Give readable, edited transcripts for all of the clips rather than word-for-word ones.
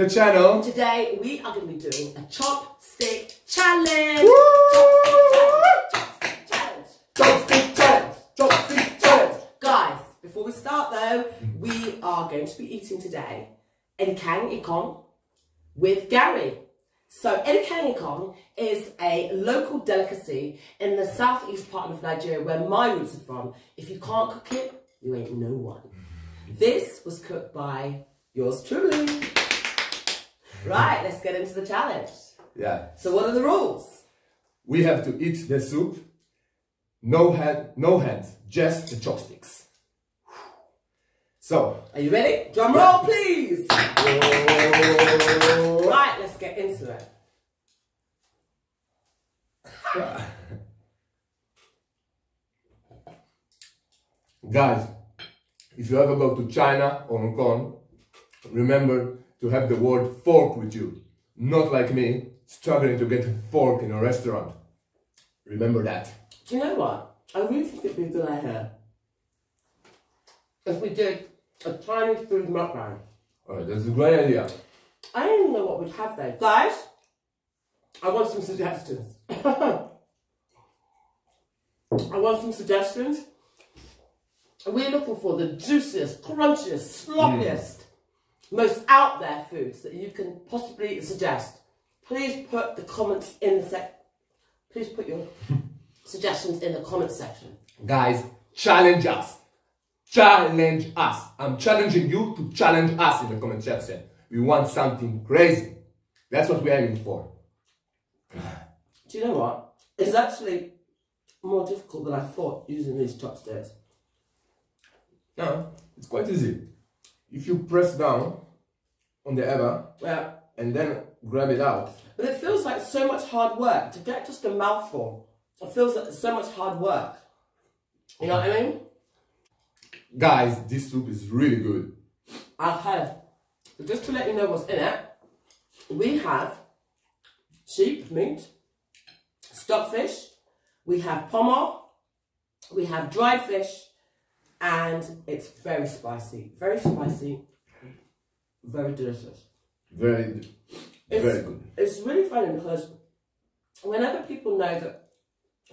the channel. Today we are going to be doing a chopstick challenge. Chopstick challenge. Chopstick challenge. Chopstick challenge. Guys, before we start though, we are going to be eating today Edikang Ikong with Gary. So Edikang Ikong is a local delicacy in the southeast part of Nigeria where my roots are from. If you can't cook it, you ain't no one. This was cooked by yours truly. Right, let's get into the challenge. Yeah. So what are the rules? We have to eat the soup. No hands, just the chopsticks. So. Are you ready? Drum roll, please. Oh. Right, let's get into it. Guys, if you ever go to China or Hong Kong, remember to have the word fork with you. Not like me, struggling to get a fork in a restaurant. Remember that. Do you know what? I really think it'd be a good idea if we did a Chinese food mukbang. Alright, that's a great idea. I don't even know what we'd have though. Guys, I want some suggestions. We're looking for the juiciest, crunchiest, sloppiest, most out there foods that you can possibly suggest. Please put the comments in the Please put your suggestions in the comment section. Guys, challenge us. Challenge us. I'm challenging you to challenge us in the comment section. We want something crazy. That's what we're aiming for. Do you know what? It's actually more difficult than I thought using these chopsticks. No, it's quite easy. If you press down on the lever, yeah, and then grab it out. But it feels like so much hard work to get just a mouthful. It feels like so much hard work. You know what I mean? Guys, this soup is really good. I've heard. But just to let you know what's in it, we have sheep meat, stockfish, we have pomo, we have dried fish, and it's very spicy, very delicious. Very good. It's really funny because whenever people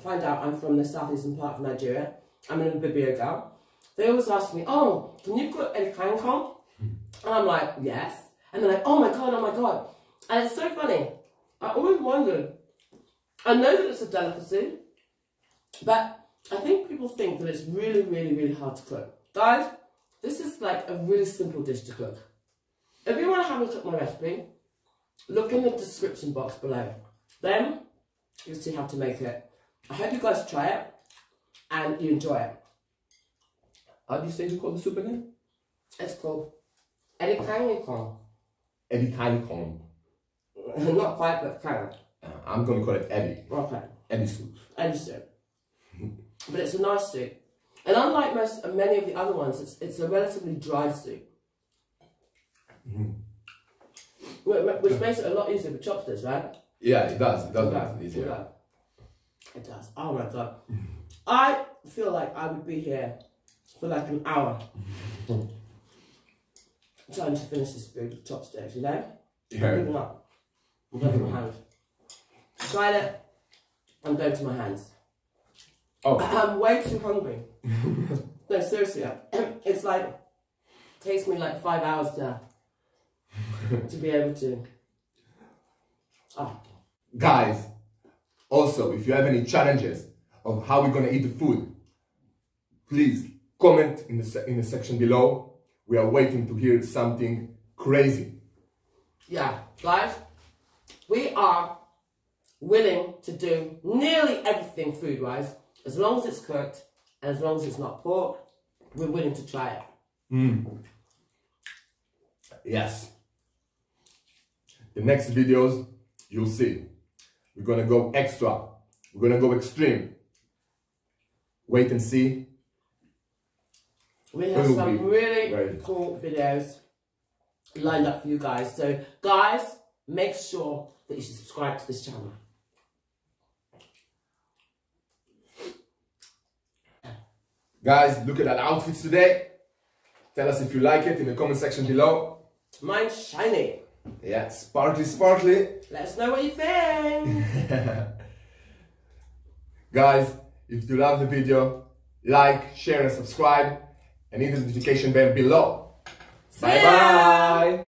find out I'm from the southeastern part of Nigeria, I'm in a Bibio girl, they always ask me, oh, can you cook Edikang Ikong? And I'm like, yes. And they're like, oh my God. And it's so funny. I always wondered. I know that it's a delicacy, but I think people think that it's really hard to cook. Guys, this is like a really simple dish to cook. If you want to have a look at my recipe, look in the description box below. Then you'll see how to make it. I hope you guys try it and you enjoy it. How do you say you call the soup again? It's called Edikang Ikong. Edikang Ikong. Not quite, but kind of. I'm going to call it Edi. Okay. Edi soup. Edi soup. But it's a nice soup, and unlike many of the other ones, it's a relatively dry soup, which makes it a lot easier with chopsticks, right? Yeah, it does. It does make it easier. It does. Oh my God, I feel like I would be here for like an hour trying to finish this food with chopsticks. You know? Yeah. I'm giving up. I'm going to my hands. Tried it. I'm going to my hands. Oh. I'm way too hungry. No, seriously, it's like, it takes me like 5 hours to be able to. Oh. Guys, also, if you have any challenges of how we're gonna eat the food, please comment in the section below. We are waiting to hear something crazy. Yeah, guys, we are willing to do nearly everything food-wise. As long as it's cooked, and as long as it's not pork, we're willing to try it. Yes. The next videos, you'll see. We're gonna go extra. We're gonna go extreme. Wait and see. We have some really cool videos lined up for you guys. So guys, make sure that you subscribe to this channel. Guys, look at our outfits today. Tell us if you like it in the comment section below. Mine's shiny. Yeah, sparkly, sparkly. Let us know what you think. Guys, if you love the video, like, share and subscribe and hit the notification bell below. Bye bye.